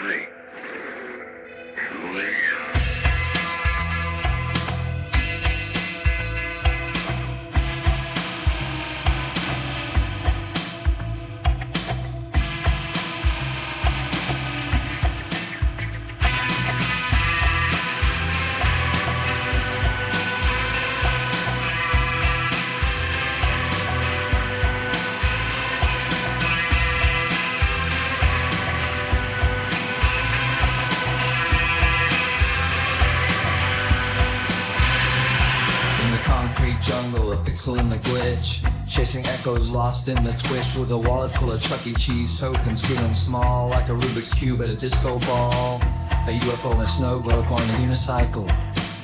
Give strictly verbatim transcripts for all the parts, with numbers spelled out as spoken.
three. In the glitch, chasing echoes lost in the twitch, with a wallet full of Chuck E Cheese tokens feeling small, like a Rubik's Cube at a disco ball, a U F O and a snow globe on a unicycle,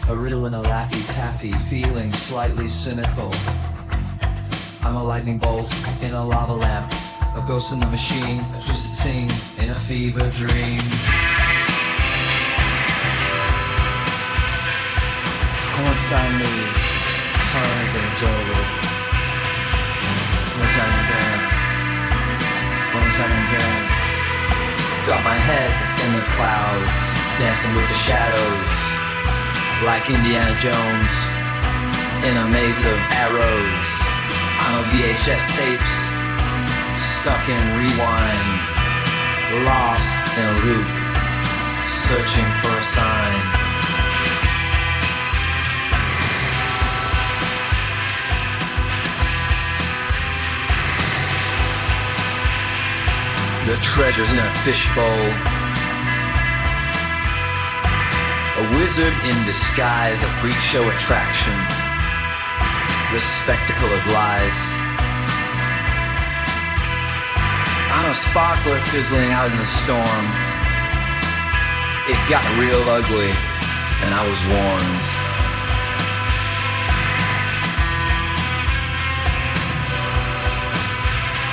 a riddle and a Laffy Taffy, feeling slightly cynical. I'm a lightning bolt in a lava lamp, a ghost in the machine, a twisted scene in a fever dream. Come and find me. Sorry, I'm gonna do it. One time and again. One time and again. Got my head in the clouds, dancing with the shadows, like Indiana Jones, in a maze of arrows. I'm on V H S tapes, stuck in rewind, lost in a loop, searching for a sign. The treasure's in a fishbowl. A wizard in disguise, a freak show attraction. The spectacle of lies. I'm a sparkler fizzling out in the storm. It got real ugly, and I was warned.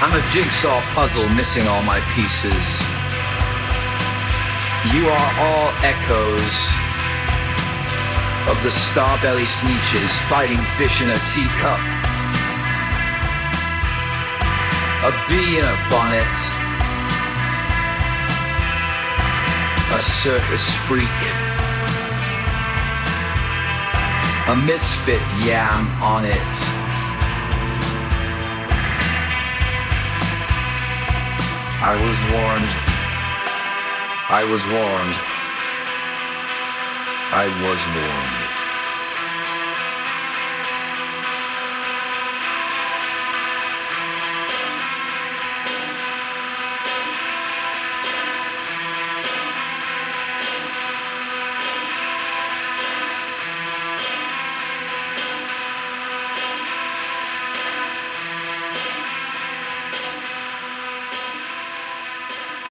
I'm a jigsaw puzzle missing all my pieces. You are all echoes of the Star-Belly Sneetches fighting fish in a teacup. A bee in a bonnet. A circus freak. A misfit, yeah, I'm on it. I was warned. I was warned. I was warned.